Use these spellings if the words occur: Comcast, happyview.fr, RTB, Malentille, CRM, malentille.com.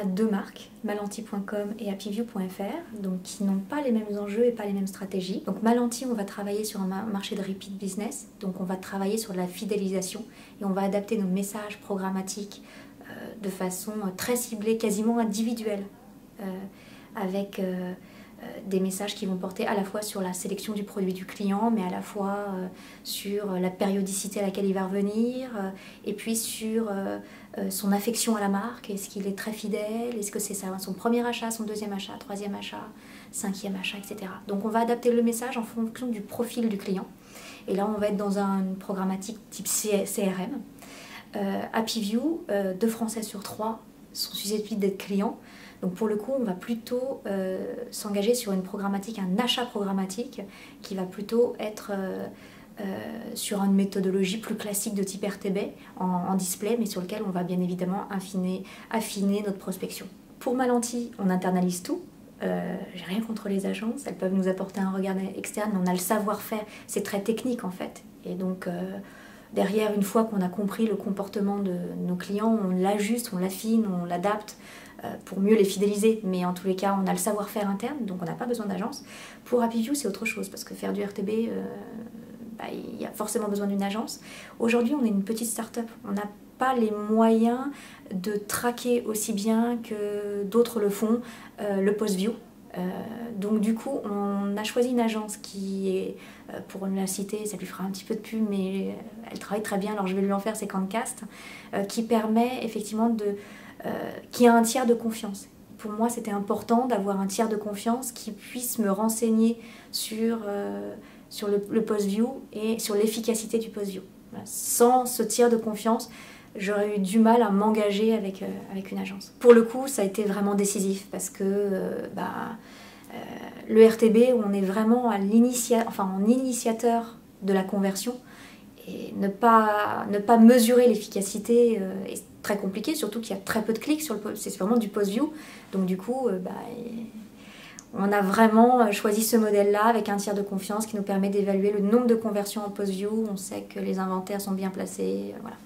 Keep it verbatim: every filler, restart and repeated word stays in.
a deux marques, malentille point com et happyview point F R, donc qui n'ont pas les mêmes enjeux et pas les mêmes stratégies. Donc Malentille, on va travailler sur un marché de repeat business, donc on va travailler sur la fidélisation et on va adapter nos messages programmatiques euh, de façon très ciblée, quasiment individuelle, euh, avec euh, des messages qui vont porter à la fois sur la sélection du produit du client, mais à la fois euh, sur la périodicité à laquelle il va revenir, euh, et puis sur euh, euh, son affection à la marque. Est-ce qu'il est très fidèle? Est-ce que c'est son premier achat, son deuxième achat, troisième achat, cinquième achat, et cetera. Donc on va adapter le message en fonction du profil du client. Et là, on va être dans une programmatique type C R M. Euh, HappyView, euh, deux Français sur trois sont susceptibles d'être clients. Donc pour le coup, on va plutôt euh, s'engager sur une programmatique, un achat programmatique qui va plutôt être euh, euh, sur une méthodologie plus classique de type R T B en, en display, mais sur lequel on va bien évidemment affiner, affiner notre prospection. Pour Malentille, on internalise tout. Euh, j'ai rien contre les agences, elles peuvent nous apporter un regard externe, mais on a le savoir-faire, c'est très technique en fait. Et donc euh, derrière, une fois qu'on a compris le comportement de nos clients, on l'ajuste, on l'affine, on l'adapte pour mieux les fidéliser, mais en tous les cas on a le savoir-faire interne, donc on n'a pas besoin d'agence. Pour HappyView, c'est autre chose, parce que faire du R T B, il euh, bah, y a forcément besoin d'une agence. Aujourd'hui, on est une petite start-up, on n'a pas les moyens de traquer aussi bien que d'autres le font, euh, le post-view. Euh, donc du coup, on a choisi une agence qui est, euh, pour la citer, ça lui fera un petit peu de pub, mais elle travaille très bien, alors je vais lui en faire, c'est Comcast, euh, qui permet effectivement de... Euh, qui a un tiers de confiance. Pour moi, c'était important d'avoir un tiers de confiance qui puisse me renseigner sur, euh, sur le, le post-view et sur l'efficacité du post-view. Voilà. Sans ce tiers de confiance, j'aurais eu du mal à m'engager avec, euh, avec une agence. Pour le coup, ça a été vraiment décisif parce que euh, bah, euh, le R T B, on est vraiment à l'initia- enfin, en initiateur de la conversion. Et ne pas, ne pas mesurer l'efficacité euh, est très compliqué, surtout qu'il y a très peu de clics, sur le c'est vraiment du post-view. Donc du coup, euh, bah, on a vraiment choisi ce modèle-là avec un tiers de confiance qui nous permet d'évaluer le nombre de conversions en post-view. On sait que les inventaires sont bien placés, euh, voilà.